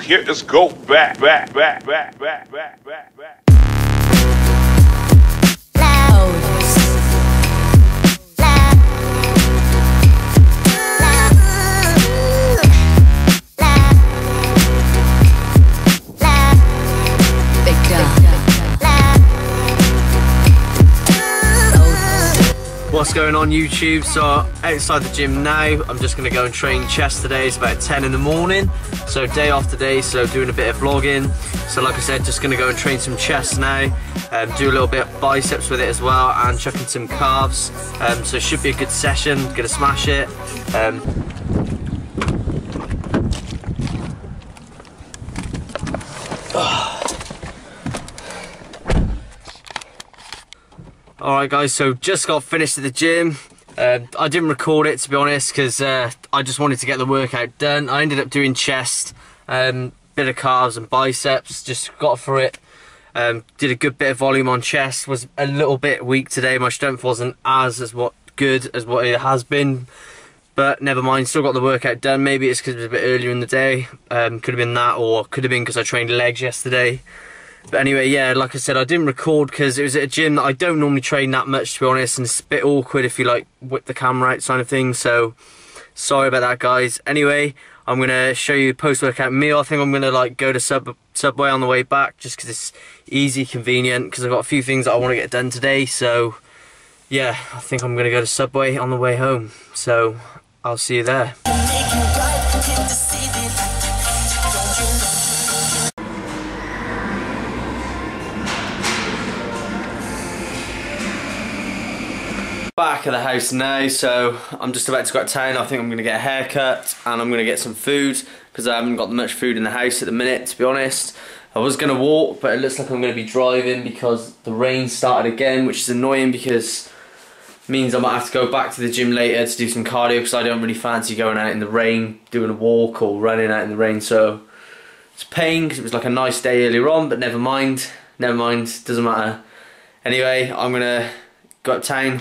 here is go back. What's going on YouTube? So outside the gym now, I'm just gonna go and train chest today. It's about 10 in the morning, so day after day, so doing a bit of vlogging. So like I said, just gonna go and train some chest now, do a little bit of biceps with it as well, and chucking some calves. So it should be a good session, gonna smash it. Alright guys, so just got finished at the gym. I didn't record it, to be honest, because I just wanted to get the workout done. I ended up doing chest, bit of calves and biceps, just got through it. Did a good bit of volume on chest, was a little bit weak today. My strength wasn't as good as what it has been, but never mind, still got the workout done. Maybe it's because it was a bit earlier in the day, could have been that, or could have been because I trained legs yesterday. But anyway, yeah, like I said, I didn't record because it was at a gym that I don't normally train that much, to be honest, and it's a bit awkward if you, like, whip the camera out kind of thing, so sorry about that, guys. Anyway, I'm going to show you the post-workout meal. I think I'm going to, like, go to Subway on the way back just because it's easy, convenient, because I've got a few things that I want to get done today, so, yeah, I think I'm going to go to Subway on the way home, so I'll see you there. Back at the house now, so I'm just about to go to town. I think I'm gonna get a haircut and I'm gonna get some food because I haven't got much food in the house at the minute, to be honest. I was gonna walk, but it looks like I'm gonna be driving because the rain started again, which is annoying because it means I might have to go back to the gym later to do some cardio because I don't really fancy going out in the rain, doing a walk or running out in the rain. So it's a pain because it was like a nice day earlier on, but never mind, doesn't matter. Anyway, I'm gonna go up town.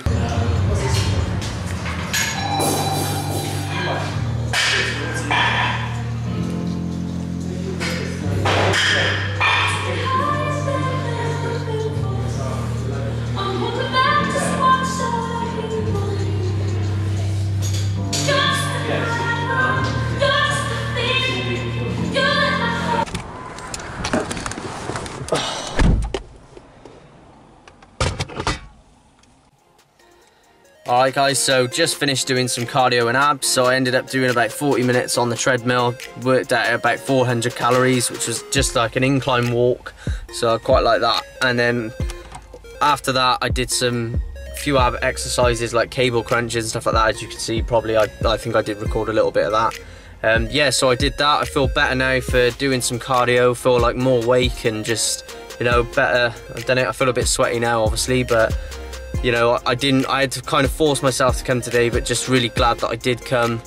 Alright guys, so just finished doing some cardio and abs, so I ended up doing about 40 minutes on the treadmill, worked out about 400 calories, which was just like an incline walk, so I quite like that. And then after that I did some few ab exercises like cable crunches and stuff like that, as you can see probably, I think I did record a little bit of that. Yeah, so I did that. I feel better now for doing some cardio, feel like more awake and just, you know, better. I've done it. I feel a bit sweaty now obviously, but you know, I had to kind of force myself to come today, but just really glad that I did come,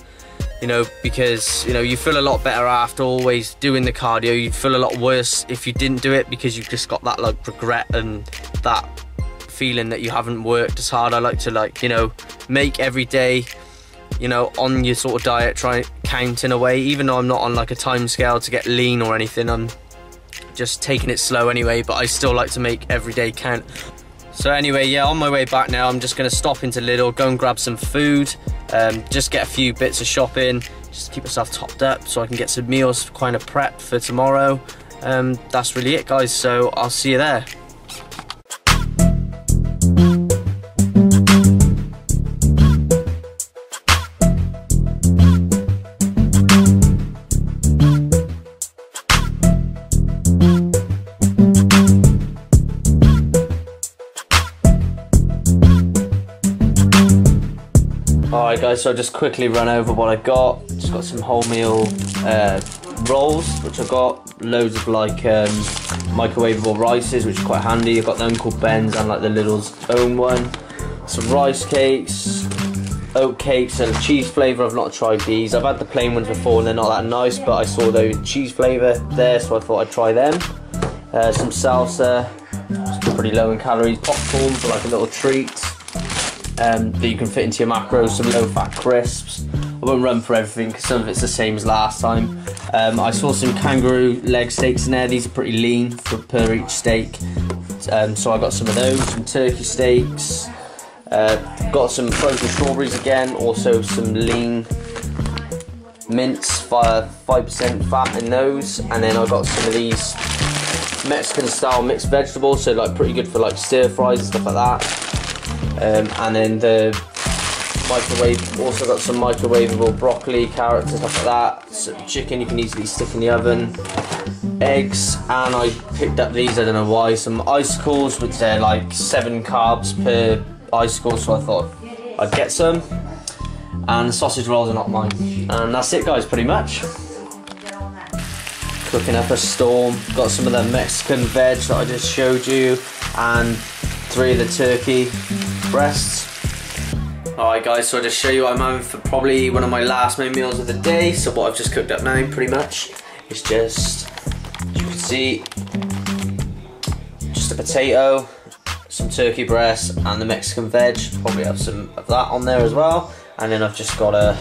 you know, because, you know, you feel a lot better after always doing the cardio. You'd feel a lot worse if you didn't do it because you've just got that, like, regret and that feeling that you haven't worked as hard. I like to, like, you know, make every day, you know, on your sort of diet, try and count in a way, even though I'm not on, like, a time scale to get lean or anything. I'm just taking it slow anyway, but I still like to make every day count. So anyway, yeah, on my way back now, I'm just going to stop into Lidl, go and grab some food, just get a few bits of shopping, just keep myself topped up so I can get some meals kind of prep for tomorrow. That's really it, guys, so I'll see you there. Alright guys, so I just quickly run over what I got. Just got some wholemeal rolls, which I got. Loads of like microwavable rices, which are quite handy. I got the Uncle Ben's and like the Lidl's own one. Some rice cakes, oat cakes, and a cheese flavour. I've not tried these. I've had the plain ones before and they're not that nice, but I saw the cheese flavour there, so I thought I'd try them. Some salsa, it's pretty low in calories. Popcorn for like a little treat. That you can fit into your macros, some low-fat crisps. I won't run for everything because some of it's the same as last time. I saw some kangaroo leg steaks in there. These are pretty lean per each steak, so I got some of those, some turkey steaks, got some frozen strawberries again, also some lean mince, 5% fat in those, and then I got some of these Mexican style mixed vegetables, so like pretty good for like stir fries and stuff like that, and then the microwave, also got some microwavable broccoli, carrots and stuff like that. So chicken you can easily stick in the oven, eggs, and I picked up these, I don't know why, some icicles, which they're like 7 carbs per icicle, so I thought I'd get some. And the sausage rolls are not mine. And that's it guys, pretty much. Cooking up a storm. Got some of the Mexican veg that I just showed you, and 3 of the turkey breasts. Alright guys, so I'll just show you what I'm having for probably one of my last main meals of the day. So what I've just cooked up now pretty much is just, as you can see, just a potato, some turkey breast and the Mexican veg. Probably have some of that on there as well. And then I've just got a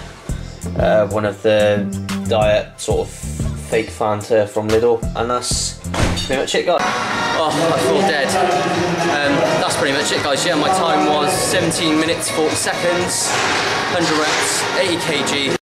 one of the diet sort of fake Fanta from Lidl, and that's pretty much it guys. Oh, I feel dead. That's pretty much it guys, yeah, my time was 17 minutes 40 seconds, 100 reps, 80 kg.